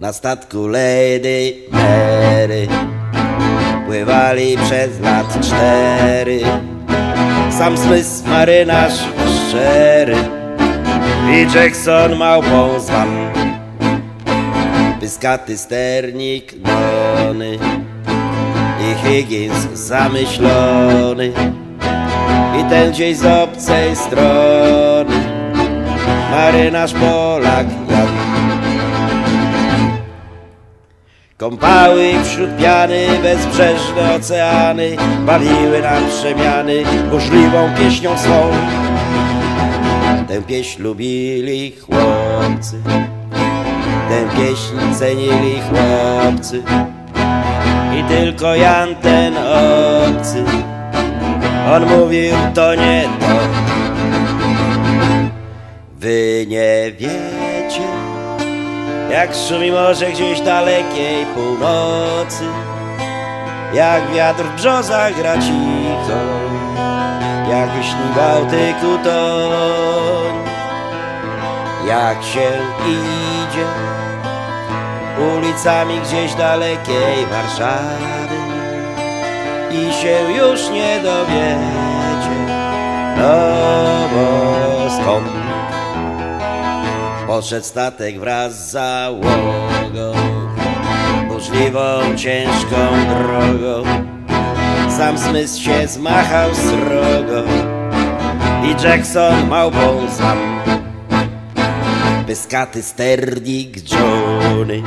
Na statku Lady Mary pływali przez lat 4. Sam Smith marynarz szczery i Jackson małpą zwan. Pyskaty sternik Nony i Higgins zamyślony, i ten dzień z obcej strony marynarz Polak Jan. Kąpały wśród piany bezbrzeżne oceany, bawiły nam przemiany burzliwą pieśnią swą. Tę pieśń lubili chłopcy, tę pieśń cenili chłopcy, i tylko Jan ten obcy, on mówił to nie to. Wy nie wiecie, jak szumi morze gdzieś dalekiej północy, jak wiatr w brzozach gra cicho, jak lśni Bałtyku toń. Jak się idzie ulicami gdzieś dalekiej Warszawy i się już nie dowiecie, no bo skąd? Poszedł statek wraz z załogą burzliwą, ciężką drogą. Sam Smith się zmachał srogo i Jackson małpą zwan. Pyskaty sternik Johnny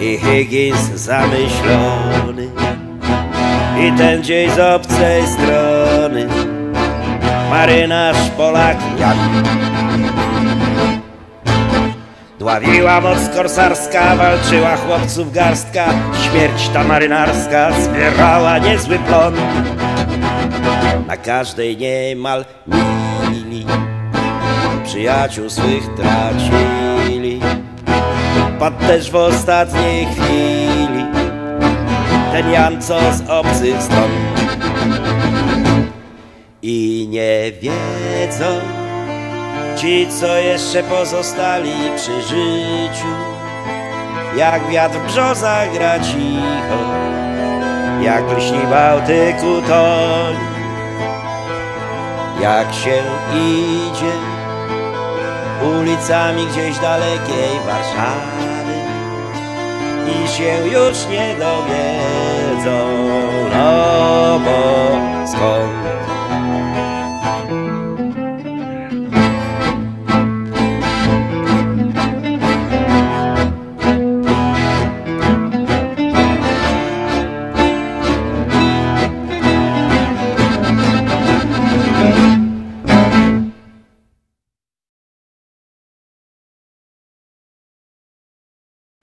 i Higgins zamyślony, i ten dzień z obcej strony marynarz Polak Jan. Dławiła moc korsarska, walczyła chłopców garstka, śmierć ta marynarska zbierała niezły plon. Na każdej niemal mili przyjaciół swych tracili, padł też w ostatniej chwili ten Jan, co z obcych stron. I nie wiedzą ci, co jeszcze pozostali przy życiu, jak wiatr w brzozach gra cicho, jak lśni Bałtyku toń. Jak się idzie ulicami gdzieś dalekiej Warszawy i się już nie dowiedzą, no bo skąd?